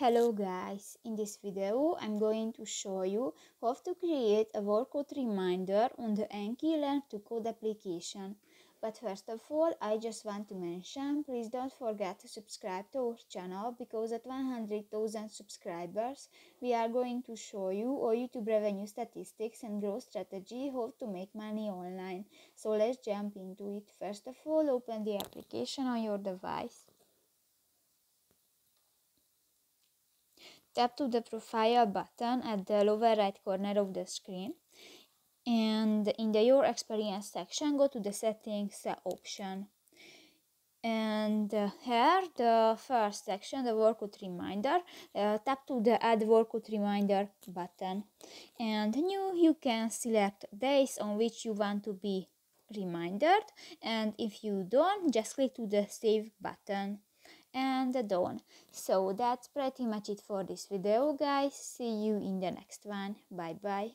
Hello guys, in this video I'm going to show you how to create a workout reminder on the Anki Learn to Code application. But first of all, I just want to mention, please don't forget to subscribe to our channel, because at 100,000 subscribers we are going to show you our YouTube revenue statistics and growth strategy, how to make money online. So let's jump into it. First of all, open the application on your device. Tap to the profile button at the lower right corner of the screen, and in the Your Experience section go to the Settings option, and here the first section, the workout reminder, tap to the Add workout reminder button, and new you can select days on which you want to be reminded, and if you don't, just click to the Save button and done. So that's pretty much it for this video guys, see you in the next one, bye bye.